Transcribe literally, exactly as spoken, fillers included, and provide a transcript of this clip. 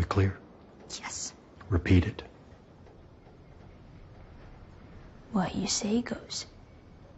We clear? Yes. Repeat it. What you say goes.